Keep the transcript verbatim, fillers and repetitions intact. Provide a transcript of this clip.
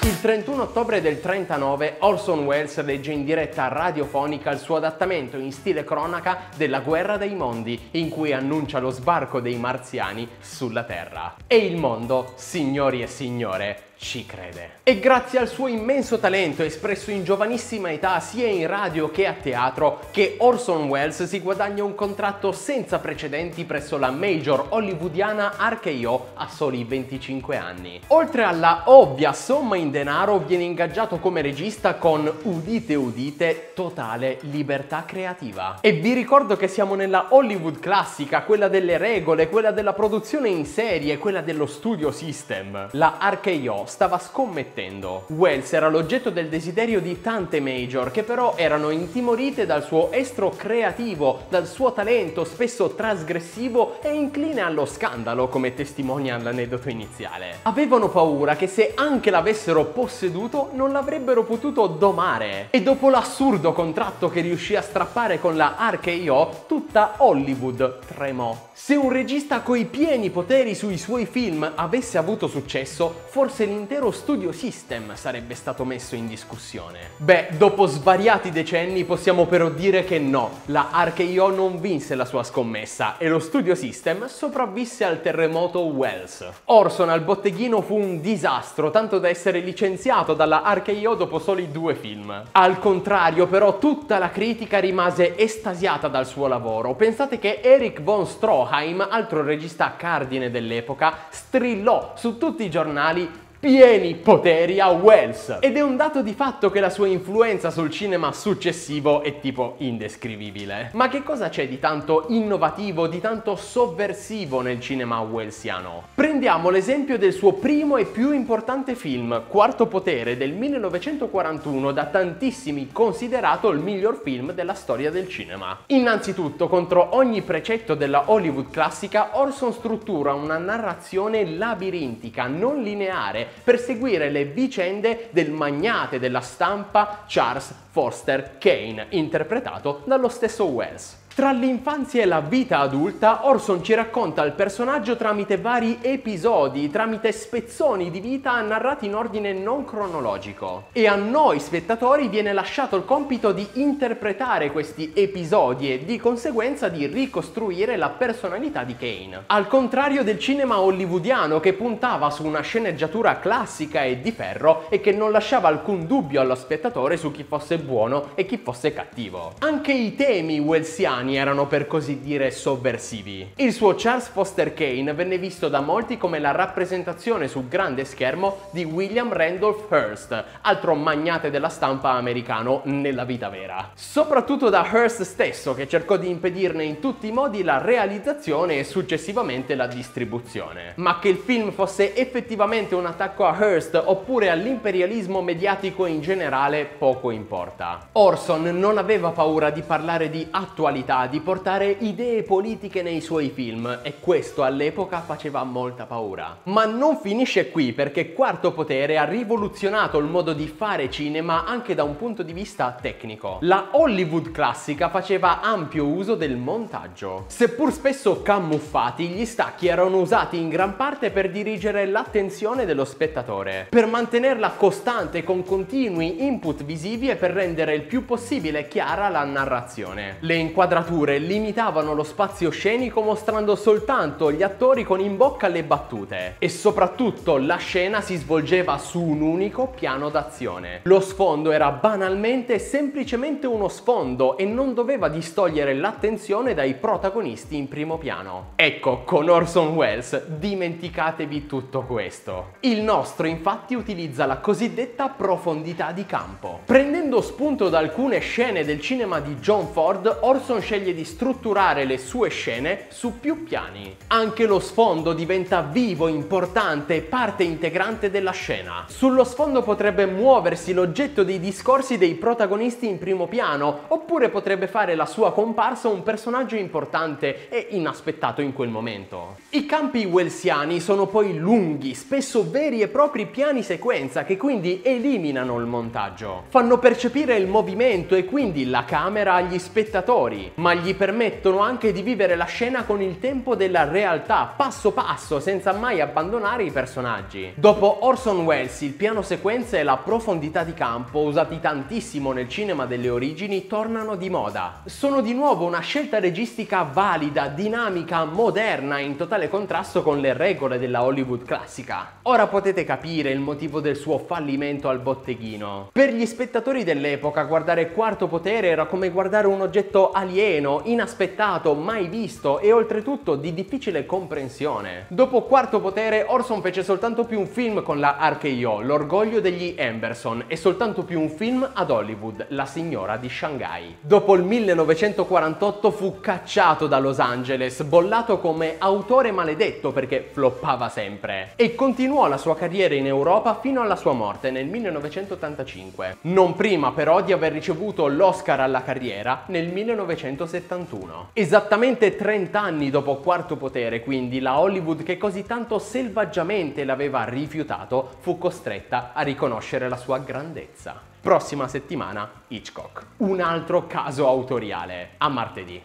Il trentuno ottobre del trentanove Orson Welles legge in diretta radiofonica il suo adattamento in stile cronaca della Guerra dei Mondi, in cui annuncia lo sbarco dei marziani sulla Terra. E il mondo, signori e signore, ci crede. E grazie al suo immenso talento espresso in giovanissima età sia in radio che a teatro, che Orson Welles si guadagna un contratto senza precedenti presso la major hollywoodiana R K O a soli venticinque anni. Oltre alla ovvia somma in denaro, viene ingaggiato come regista con, udite udite, totale libertà creativa. E vi ricordo che siamo nella Hollywood classica, quella delle regole, quella della produzione in serie, quella dello studio system. La R K O stava scommettendo. Welles era l'oggetto del desiderio di tante major, che però erano intimorite dal suo estro creativo, dal suo talento spesso trasgressivo e incline allo scandalo, come testimonia l'aneddoto iniziale. Avevano paura che se anche l'avessero posseduto non l'avrebbero potuto domare. E dopo l'assurdo contratto che riuscì a strappare con la R K O, tutta Hollywood tremò. Se un regista coi pieni poteri sui suoi film avesse avuto successo, forse l'intero studio system sarebbe stato messo in discussione. Beh, dopo svariati decenni possiamo però dire che no, la R K O non vinse la sua scommessa e lo studio system sopravvisse al terremoto Welles. Orson al botteghino fu un disastro, tanto da essere licenziato dalla R K O dopo soli due film. Al contrario, però, tutta la critica rimase estasiata dal suo lavoro. Pensate che Erik von Stroheim, altro regista cardine dell'epoca, strillò su tutti i giornali pieni poteri a Welles, ed è un dato di fatto che la sua influenza sul cinema successivo è tipo indescrivibile. Ma che cosa c'è di tanto innovativo, di tanto sovversivo nel cinema wellesiano? Prendiamo l'esempio del suo primo e più importante film, Quarto Potere, del millenovecentoquarantuno, da tantissimi considerato il miglior film della storia del cinema. Innanzitutto, contro ogni precetto della Hollywood classica, Orson struttura una narrazione labirintica, non lineare, per seguire le vicende del magnate della stampa Charles Foster Kane, interpretato dallo stesso Welles. Tra l'infanzia e la vita adulta, Orson ci racconta il personaggio tramite vari episodi, tramite spezzoni di vita narrati in ordine non cronologico. E a noi spettatori viene lasciato il compito di interpretare questi episodi e di conseguenza di ricostruire la personalità di Kane. Al contrario del cinema hollywoodiano, che puntava su una sceneggiatura classica e di ferro e che non lasciava alcun dubbio allo spettatore su chi fosse buono e chi fosse cattivo. Anche i temi wellesiani erano per così dire sovversivi. Il suo Charles Foster Kane venne visto da molti come la rappresentazione su grande schermo di William Randolph Hearst, altro magnate della stampa americano nella vita vera. Soprattutto da Hearst stesso, che cercò di impedirne in tutti i modi la realizzazione e successivamente la distribuzione. Ma che il film fosse effettivamente un attacco a Hearst oppure all'imperialismo mediatico in generale poco importa. Orson non aveva paura di parlare di attualità, di portare idee politiche nei suoi film, e questo all'epoca faceva molta paura. Ma non finisce qui, perché Quarto Potere ha rivoluzionato il modo di fare cinema anche da un punto di vista tecnico. La Hollywood classica faceva ampio uso del montaggio. Seppur spesso camuffati, gli stacchi erano usati in gran parte per dirigere l'attenzione dello spettatore, per mantenerla costante con continui input visivi e per rendere il più possibile chiara la narrazione. Le inquadrature limitavano lo spazio scenico, mostrando soltanto gli attori con in bocca le battute, e soprattutto la scena si svolgeva su un unico piano d'azione. Lo sfondo era banalmente semplicemente uno sfondo e non doveva distogliere l'attenzione dai protagonisti in primo piano. Ecco, con Orson Welles dimenticatevi tutto questo. Il nostro infatti utilizza la cosiddetta profondità di campo. Prendendo spunto da alcune scene del cinema di John Ford, Orson sceglie di strutturare le sue scene su più piani. Anche lo sfondo diventa vivo, importante, parte integrante della scena. Sullo sfondo potrebbe muoversi l'oggetto dei discorsi dei protagonisti in primo piano, oppure potrebbe fare la sua comparsa un personaggio importante e inaspettato in quel momento. I campi wellesiani sono poi lunghi, spesso veri e propri piani sequenza, che quindi eliminano il montaggio. Fanno percepire il movimento e quindi la camera agli spettatori. ma gli permettono anche di vivere la scena con il tempo della realtà, passo passo, senza mai abbandonare i personaggi. Dopo Orson Welles, il piano sequenza e la profondità di campo, usati tantissimo nel cinema delle origini, tornano di moda. Sono di nuovo una scelta registica valida, dinamica, moderna, in totale contrasto con le regole della Hollywood classica. Ora potete capire il motivo del suo fallimento al botteghino. Per gli spettatori dell'epoca, guardare Quarto Potere era come guardare un oggetto alieno, inaspettato, mai visto e oltretutto di difficile comprensione. Dopo Quarto Potere, Orson fece soltanto più un film con la R K O, L'orgoglio degli Amberson, e soltanto più un film ad Hollywood, La signora di Shanghai. Dopo il millenovecentoquarantotto fu cacciato da Los Angeles, bollato come autore maledetto perché floppava sempre, e continuò la sua carriera in Europa fino alla sua morte nel millenovecentottantacinque, non prima però di aver ricevuto l'Oscar alla carriera nel millenovecentosettantuno. Esattamente trent'anni dopo Quarto Potere, quindi, la Hollywood che così tanto selvaggiamente l'aveva rifiutato fu costretta a riconoscere la sua grandezza. Prossima settimana Hitchcock, un altro caso autoriale. A martedì.